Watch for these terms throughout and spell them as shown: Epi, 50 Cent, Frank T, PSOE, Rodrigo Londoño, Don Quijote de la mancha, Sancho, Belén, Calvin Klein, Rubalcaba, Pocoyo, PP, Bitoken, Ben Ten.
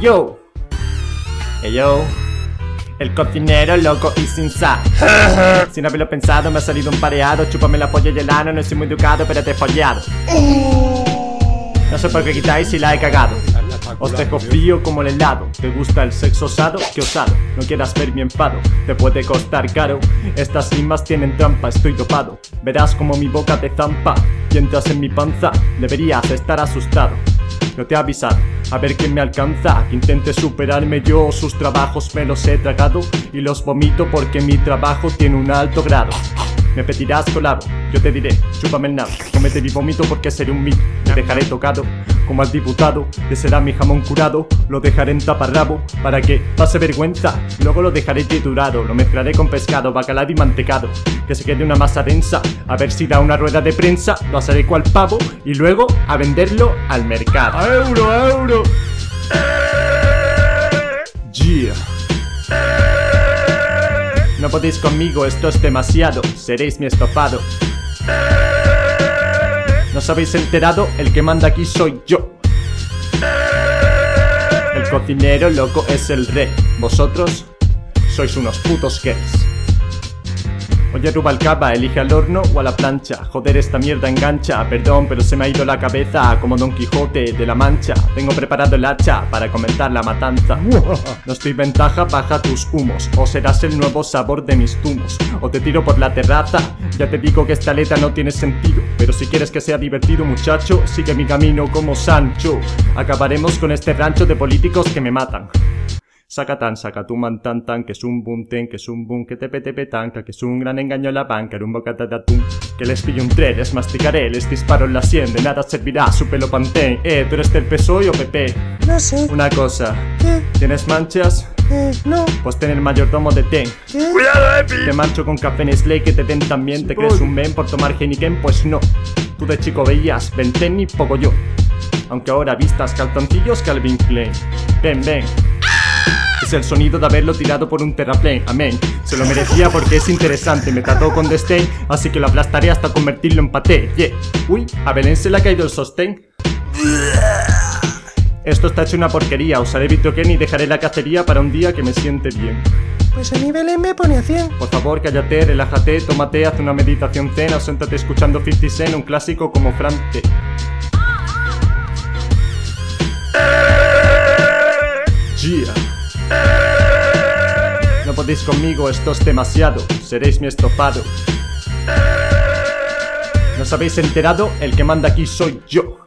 yo. Yo. El cocinero loco y sin sa. Sin haberlo pensado me ha salido un pareado. Chúpame la polla y el ano, no soy muy educado, pero te he follado. No sé por qué quitáis si la he cagado. Os dejo frío como el helado. ¿Te gusta el sexo osado? ¡Qué osado! No quieras ver mi enfado, te puede costar caro. Estas rimas tienen trampa, estoy dopado. Verás como mi boca te zampa y entras en mi panza, deberías estar asustado. No te he avisado, a ver quién me alcanza. Que intente superarme yo, sus trabajos me los he tragado y los vomito porque mi trabajo tiene un alto grado. Me pedirás colado, yo te diré, chúpame el nabo. Comete mi vómito porque seré un mito. Te dejaré tocado, como al diputado. Te será mi jamón curado, lo dejaré en taparrabo para que pase vergüenza. Luego lo dejaré triturado, lo mezclaré con pescado, bacalao y mantecado. Que se quede una masa densa, a ver si da una rueda de prensa. Lo asaré cual pavo y luego a venderlo al mercado. ¡A euro, a euro! Yeah. No podéis conmigo, esto es demasiado. Seréis mi estofado. ¿No os habéis enterado? El que manda aquí soy yo. El cocinero loco es el rey. Vosotros sois unos putos gays. Oye Rubalcaba, elige al horno o a la plancha. Joder, esta mierda engancha. Perdón, pero se me ha ido la cabeza como Don Quijote de la Mancha. Tengo preparado el hacha para comenzar la matanza. No estoy ventaja, baja tus humos o serás el nuevo sabor de mis tumos. O te tiro por la terraza. Ya te digo que esta letra no tiene sentido, pero si quieres que sea divertido, muchacho, sigue mi camino como Sancho. Acabaremos con este rancho de políticos que me matan. Sacatán, sacatuman, tan, tan, que es un boom, ten, que es un boom, que te petanca, que es un gran engaño a la banca, era un bocata de atún. Que les pillo un tren, les masticaré, les disparo en la sien, de nada servirá su pelo pantén. ¿Tú eres del PSOE o PP? No sé. Una cosa, ¿qué? ¿Tienes manchas? No. Pues ten el mayordomo de Ten. ¿Qué? ¡Cuidado, Epi! Te mancho con café en Slay que te den también, sí, ¿te crees un men por tomar Geniken? Pues no. Tú de chico veías Ben Ten y Pocoyo. Aunque ahora vistas calzoncillos Calvin Klein. Ven, ven. Es el sonido de haberlo tirado por un terraplén, amén. Se lo merecía porque es interesante, me trató con desdén, así que lo aplastaré hasta convertirlo en paté, yeah. Uy, a Belén se le ha caído el sostén. Esto está hecho una porquería, usaré Bitoken y dejaré la cacería para un día que me siente bien. Pues a mí Belén me pone a 100. Por favor, cállate, relájate, tómate, haz una meditación zen, o siéntate escuchando 50 Cent, un clásico como Frank T. Yeah. No podéis conmigo, esto es demasiado. Seréis mi estofado. ¿No os habéis enterado? El que manda aquí soy yo.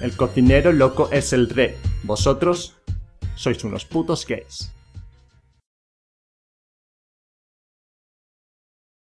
El cocinero loco es el rey. Vosotros sois unos putos gays.